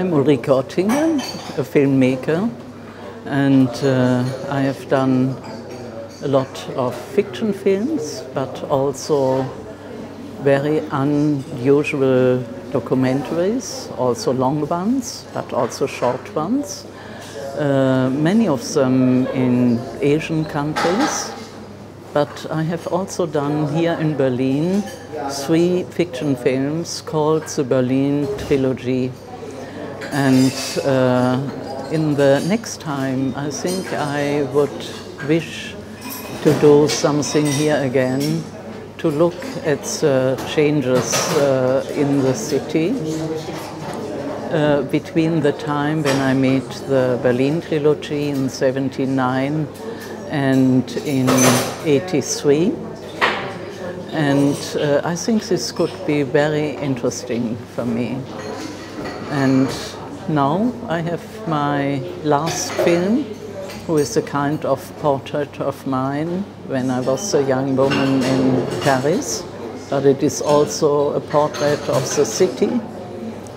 I'm Ulrike Ottinger, a filmmaker, and I have done a lot of fiction films, but also very unusual documentaries, also long ones, but also short ones. Many of them in Asian countries, but I have also done here in Berlin 3 fiction films called the Berlin Trilogy. And in the next time, I think I would wish to do something here again, to look at the changes in the city between the time when I made the Berlin Trilogy in 1979 and in 1983. And I think this could be very interesting for me. And now I have my last film, who is a kind of portrait of mine when I was a young woman in Paris. But it is also a portrait of the city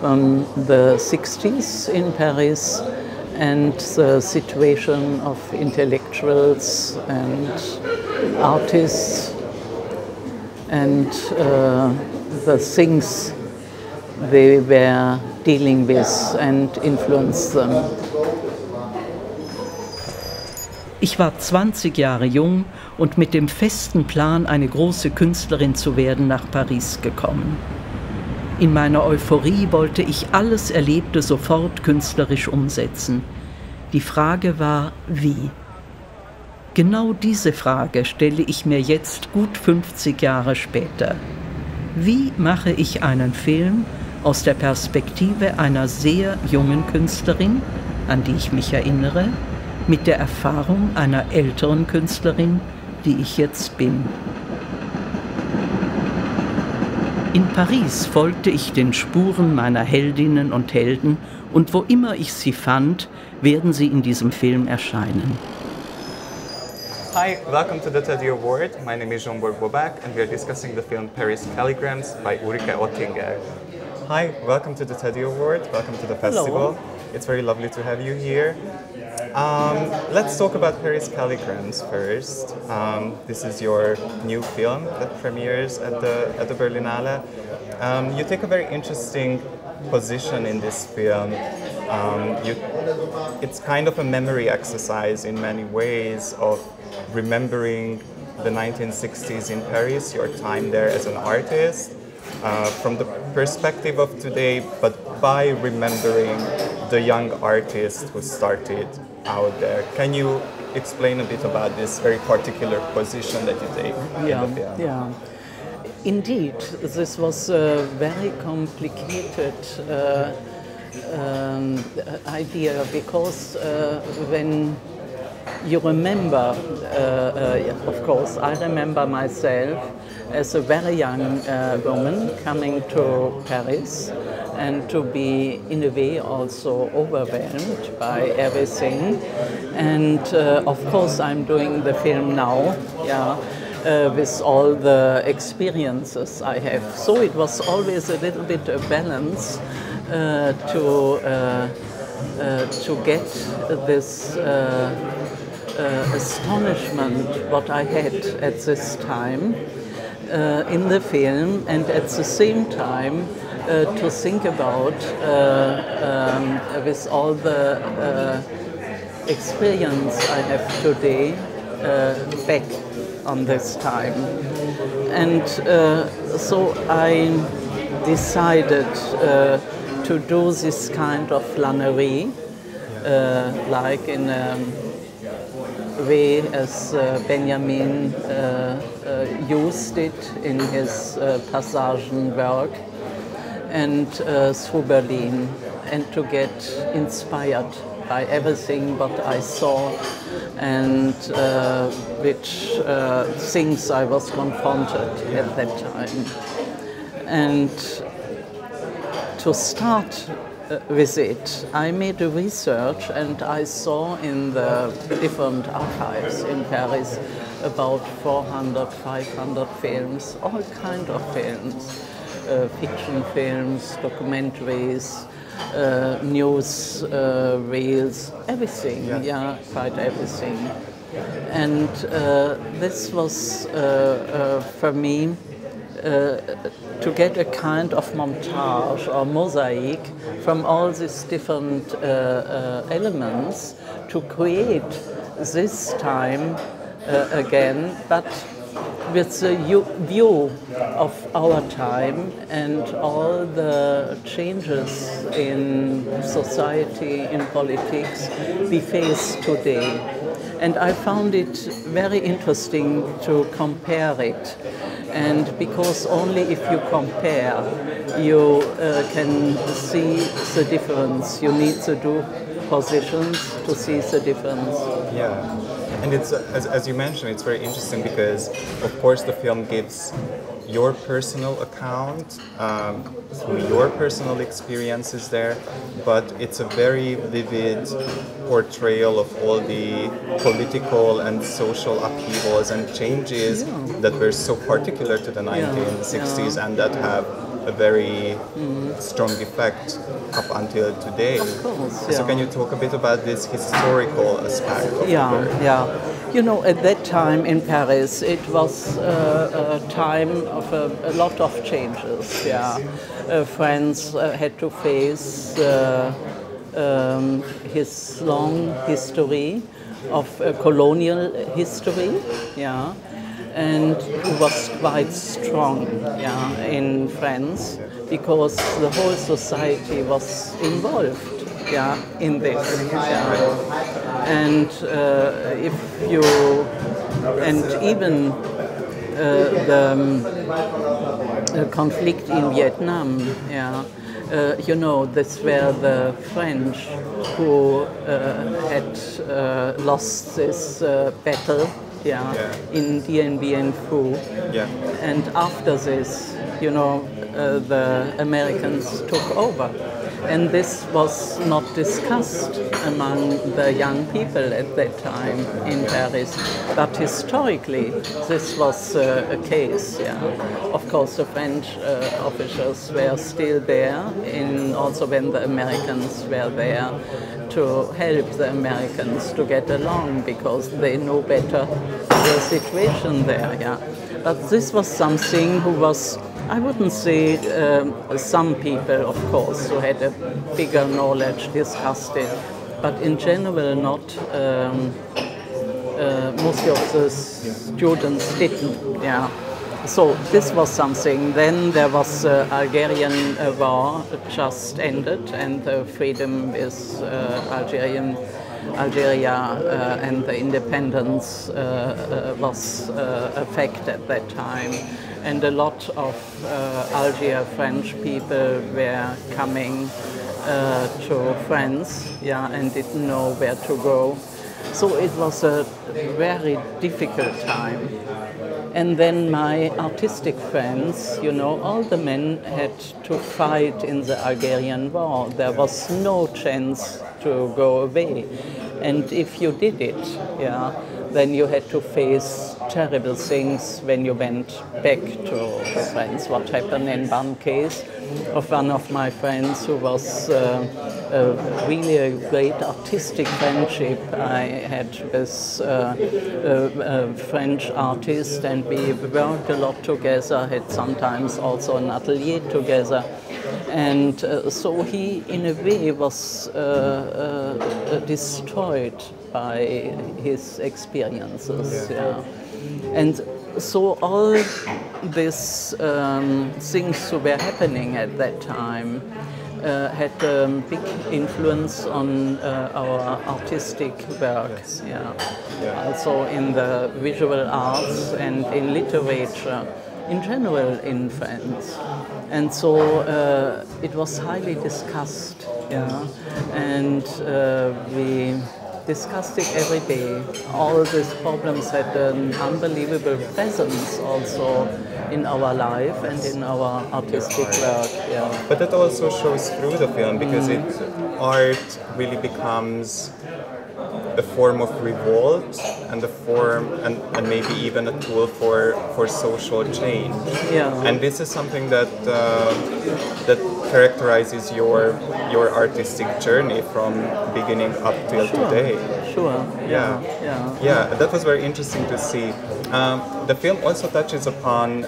from the 60s in Paris and the situation of intellectuals and artists and the things they were dealing with and influenced them. Ich war 20 Jahre jung und mit dem festen Plan, eine große Künstlerin zu werden, nach Paris gekommen. In meiner Euphorie wollte ich alles Erlebte sofort künstlerisch umsetzen. Die Frage war, wie? Genau diese Frage stelle ich mir jetzt gut 50 Jahre später. Wie mache ich einen Film aus der Perspektive einer sehr jungen Künstlerin, an die ich mich erinnere, mit der Erfahrung einer älteren Künstlerin, die ich jetzt bin? In Paris folgte ich den Spuren meiner Heldinnen und Helden, und wo immer ich sie fand, werden sie in diesem Film erscheinen. Hi, welcome to the Teddy Award. My name is Jean-Bourg Bobak, and we are discussing the film Paris Calligrammes by Ulrike Ottinger. Hi, welcome to the Teddy Award. Welcome to the festival. Hello. It's very lovely to have you here. Let's talk about Paris Calligrammes first. This is your new film that premieres at the Berlinale. You take a very interesting position in this film. It's kind of a memory exercise in many ways of remembering the 1960s in Paris, your time there as an artist, from the perspective of today, but by remembering the young artist who started out there. Can you explain a bit about this very particular position that you take? Yeah, in the film? Yeah. Indeed, this was a very complicated idea, because when you remember, of course, I remember myself as a very young woman coming to Paris, and to be in a way also overwhelmed by everything. And of course I'm doing the film now, yeah, with all the experiences I have. So it was always a little bit of balance to get this astonishment what I had at this time in the film, and at the same time to think about with all the experience I have today back on this time. And so I decided to do this kind of flânerie, like in a way as Benjamin used it in his Passagenwerk, and through Berlin, and to get inspired by everything what I saw and which things I was confronted at that time. And to start with it, I made a research, and I saw in the different archives in Paris about 400, 500 films, all kind of films, fiction films, documentaries, news reels, everything, yeah, quite everything. And this was for me to get a kind of montage or mosaic from all these different elements to create this time again, but with the view of our time and all the changes in society, in politics, we face today. And I found it very interesting to compare it. And because only if you compare, you can see the difference. You need to do positions to see the difference. Yeah. And it's, as you mentioned, it's very interesting because, of course, the film gives your personal account through your personal experiences there, but it's a very vivid portrayal of all the political and social upheavals and changes that were so particular to the 1960s and that have a very strong effect up until today. Of course, So can you talk a bit about this historical aspect of the work? You know, at that time in Paris, it was a time of a lot of changes. France had to face his long history of colonial history. And it was quite strong in France because the whole society was involved in this. And if you, and even the conflict in Vietnam, you know, that's where the French who had lost this battle in Dien Bien Phu. And after this, you know, the Americans took over. And this was not discussed among the young people at that time in Paris. But historically, this was a case. Of course, the French officials were still there, and also when the Americans were there, to help the Americans to get along because they know better the situation there. But this was something who was, I wouldn't say some people, of course, who had a bigger knowledge discussed it, but in general not, most of the students didn't. So this was something. Then there was the Algerian war just ended, and the freedom is Algeria and the independence was a fact at that time. And a lot of Algier French people were coming to France and didn't know where to go. So it was a very difficult time. And then my artistic friends, you know, all the men had to fight in the Algerian war. There was no chance to go away. And if you did it, then you had to face terrible things when you went back to France. What happened in one case of one of my friends who was really a great artistic friendship I had with a French artist, and we worked a lot together, had sometimes also an atelier together. And so he, in a way, was destroyed by his experiences. And so all these things who were happening at that time had a big influence on our artistic work. Also in the visual arts and in literature. In general in France. And so it was highly discussed, and we discussed it every day. All these problems had an unbelievable presence also in our life and in our artistic work. But that also shows through the film because art really becomes a form of revolt and a form and maybe even a tool for social change. Yeah. And this is something that that characterizes your artistic journey from beginning up till today. Sure. Yeah. Yeah. Yeah. That was very interesting to see. The film also touches upon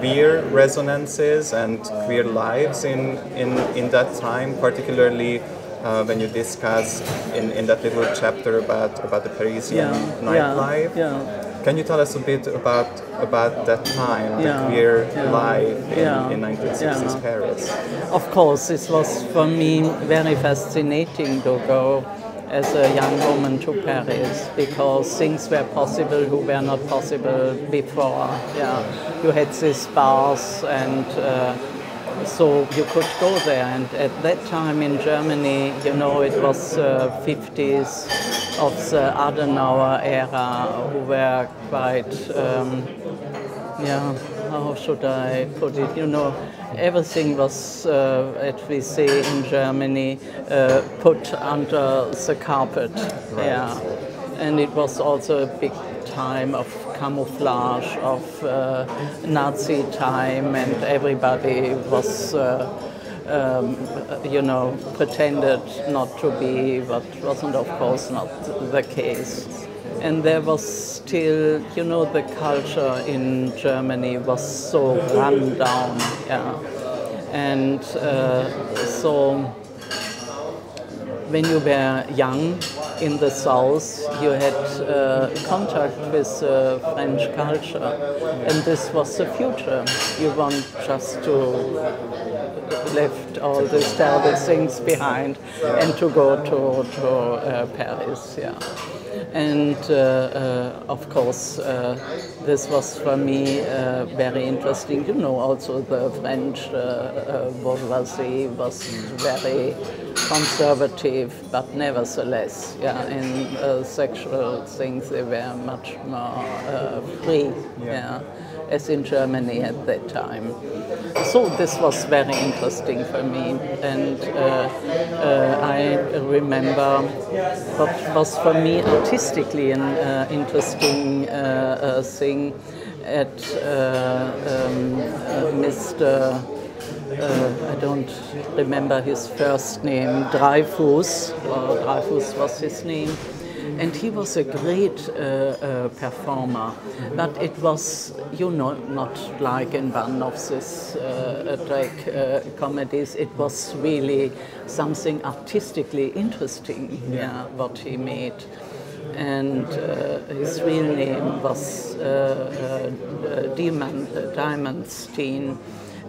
queer resonances and queer lives in that time, particularly when you discuss in that little chapter about the Parisian nightlife. Yeah. Yeah. Can you tell us a bit about that time, the queer life in 1960s Paris? Of course, it was for me very fascinating to go as a young woman to Paris, because things were possible who were not possible before. Yeah, you had these bars, and so you could go there. And at that time in Germany, you know, it was the 50s of the Adenauer era, who were quite, how should I put it, you know, everything was, as we say in Germany, put under the carpet. Right. Yeah, and it was also a big time of camouflage, of Nazi time, and everybody was, pretended not to be, but wasn't, of course, not the case. And there was still, you know, the culture in Germany was so run down, And so when you were young in the South, you had contact with French culture. And this was the future. You want just to left all these terrible things behind and to go to Paris, And of course, this was for me very interesting. You know, also the French bourgeoisie was very conservative, but nevertheless, in sexual things they were much more free, as in Germany at that time. So this was very interesting for me, and I remember what was for me artistically an interesting thing at Mr. I don't remember his first name, Dreyfus, or Dreyfus was his name. And he was a great performer, but it was, you know, not like in one of these drag comedies. It was really something artistically interesting, what he made. And his real name was Diamonstein,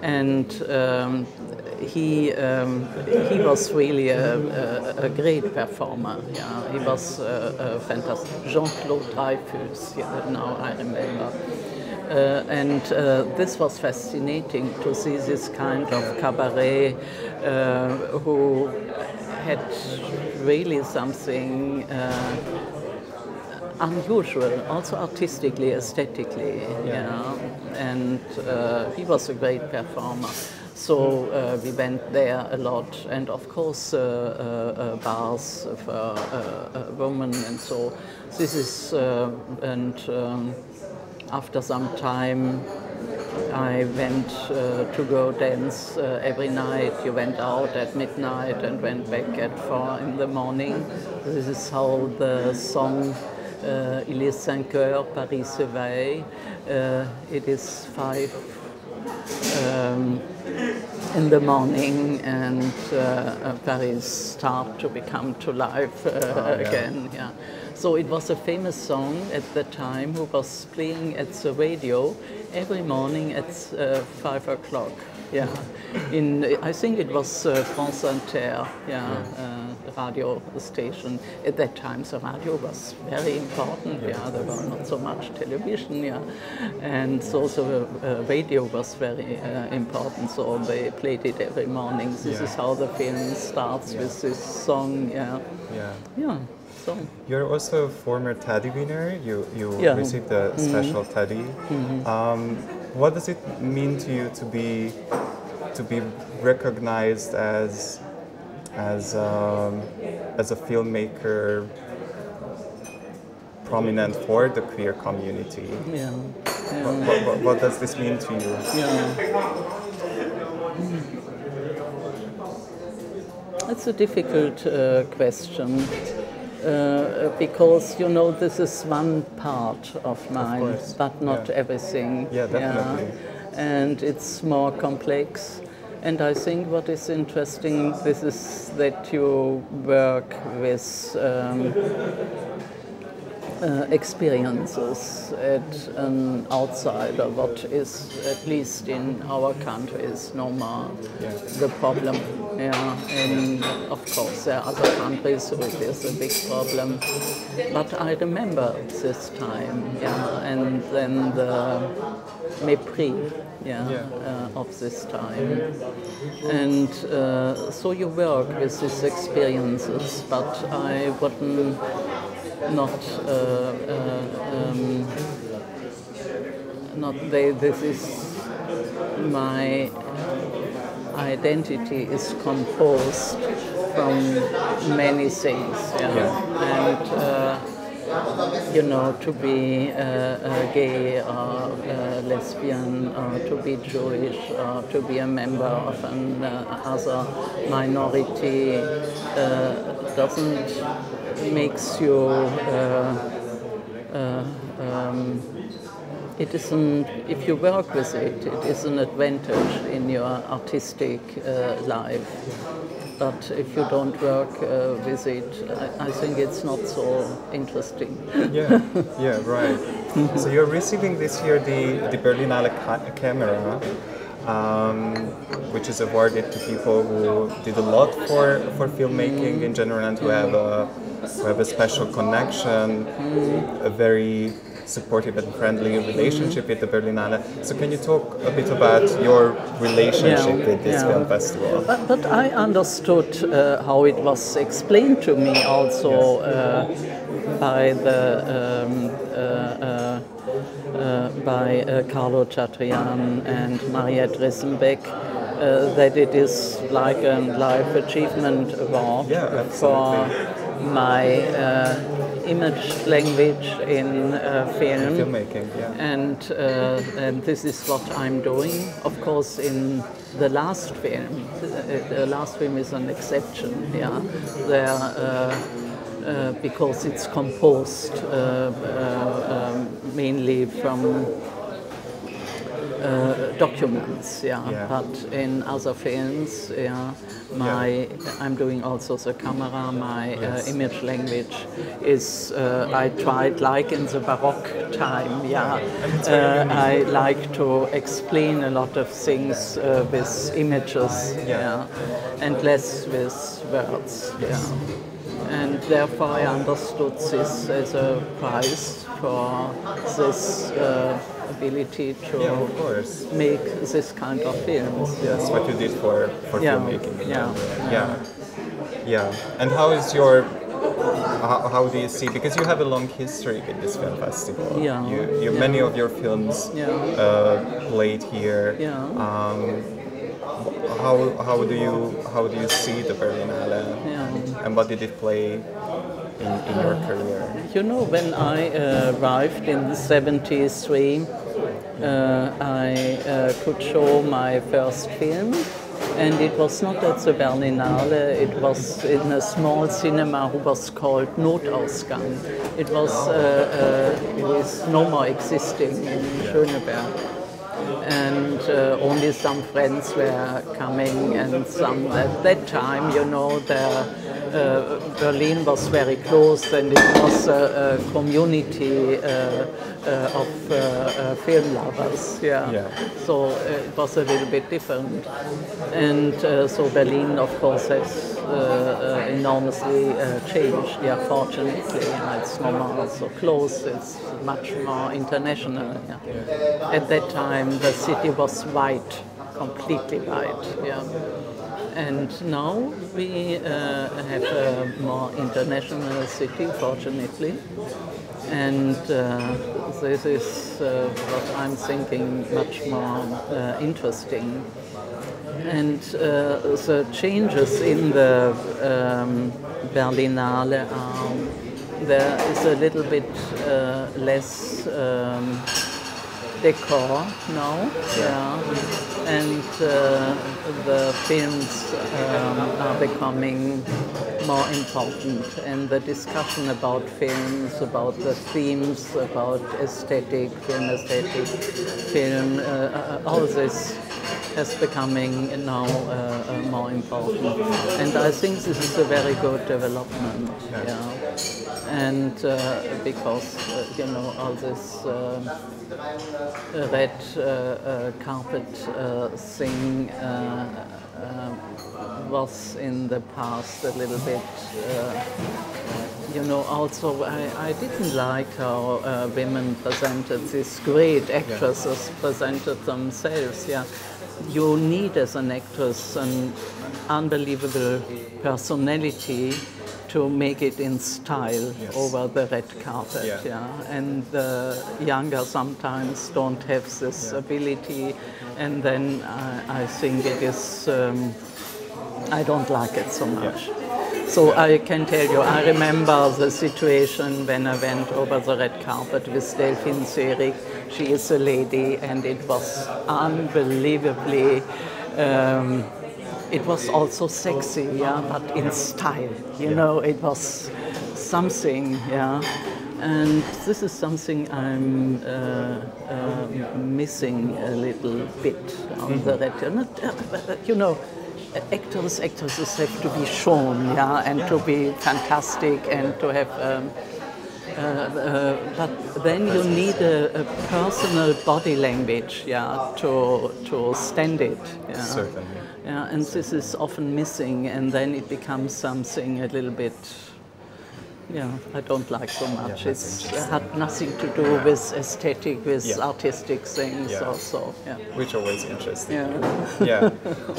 and he was really a great performer. Yeah, he was fantastic. Jean-Claude Taifus. Now I remember. And this was fascinating to see this kind of cabaret who had really something unusual, also artistically, aesthetically. And he was a great performer. So we went there a lot, and of course bars for women, and so this is after some time I went to go dance every night. You went out at midnight and went back at 4 in the morning. This is how the song Il est 5 heures, Paris se veille, it is 5 in the morning, and Paris start to become to life again. Yeah. So it was a famous song at the time, who was playing at the radio every morning at 5 o'clock. Yeah, in I think it was France Inter, radio station. At that time, the radio was very important. Yeah, there was not so much television. Yeah, and so the radio was very important. So they played it every morning. This is how the film starts with this song. So. You're also a former Teddy winner. You received a special Teddy. What does it mean to you to be recognized as as a filmmaker prominent for the queer community. Yeah. Yeah. What does this mean to you? Yeah. It's a difficult question because, you know, this is one part of mine, of but not everything. Yeah, definitely. Yeah. And it's more complex. And I think what is interesting, this is that you work with experiences at an outsider, what is, at least in our country, is no more the problem. Yeah, and of course there are other countries where it is a big problem. But I remember this time, and then the mépris of this time. And so you work with these experiences, but I wouldn't this is my identity is composed from many things, and you know, to be gay or lesbian, or to be Jewish, or to be a member of an other minority doesn't makes you. It isn't. If you work with it, it is an advantage in your artistic life. But if you don't work with it, I think it's not so interesting. Right. So you're receiving this year the Berlinale camera, which is awarded to people who did a lot for filmmaking in general, and who have a special connection, a very supportive and friendly relationship with the Berlinale. So can you talk a bit about your relationship with this film festival? But I understood how it was explained to me also by the by Carlo Chatrian and Mariette Risenbeck, that it is like a life achievement award for my image language in film. Filmmaking, and this is what I'm doing. Of course, in the last film, is an exception. Yeah, there because it's composed mainly from documents, but in other films, I'm doing also the camera, my image language is, I tried like in the Baroque time, I like to explain a lot of things with images, and less with words, And therefore I understood this as a prize for this ability to make this kind of films. Yes, what you did for filmmaking. And how is your how do you see, because you have a long history with this film festival. You many of your films played here. How do you see the Berlinale, and what did it play in your career? You know, when I arrived in '73, I could show my first film, and it was not at the Berlinale, it was in a small cinema who was called Notausgang. It was it is no more existing in Schöneberg. And only some friends were coming, and some at that time, you know, Berlin was very close, and it was a community of film lovers. So it was a little bit different, and so Berlin, of course, has enormously changed. Yeah, fortunately, it's no more so close. It's much more international. At that time, the city was white, completely white. And now we have a more international city, fortunately. And this is what I'm thinking much more interesting. And the changes in the Berlinale there is a little bit less decor now, yeah. And the films are becoming more important, and the discussion about films, about the themes, about aesthetic, film aesthetic, film, all this is becoming now more important. And I think this is a very good development, yeah. And because, you know, all this red carpet thing was in the past a little bit, you know, also I didn't like how women presented, these great actresses presented themselves, yeah. You need as an actress an unbelievable personality to make it in style, yes, over the red carpet, yeah, yeah. And the younger sometimes don't have this, yeah, ability, and then I think it is, I don't like it so much. Yeah. So yeah. I can tell you, I remember the situation when I went over the red carpet with Delphine Zürich. She is a lady, and it was unbelievably, it was also sexy, yeah, but in style, you know, it was something, yeah. And this is something I'm missing a little bit on the red, you know. Actors, actresses have to be shown, yeah, and to be fantastic, and to have, but then you need a personal body language, yeah, to stand it, yeah. Certainly. Yeah, and this is often missing, and then it becomes something a little bit, yeah, I don't like so much. Yeah, it had nothing to do with aesthetic, with artistic things, yeah, also. Yeah. Which always interesting. Yeah. Yeah.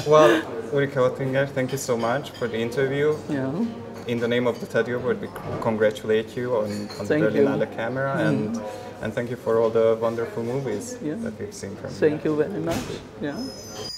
Well, Ulrike Ottinger, thank you so much for the interview. Yeah. In the name of the Teddy Award, we congratulate you on the Berlinale camera, and thank you for all the wonderful movies that we've seen from you. Thank you very much. Yeah.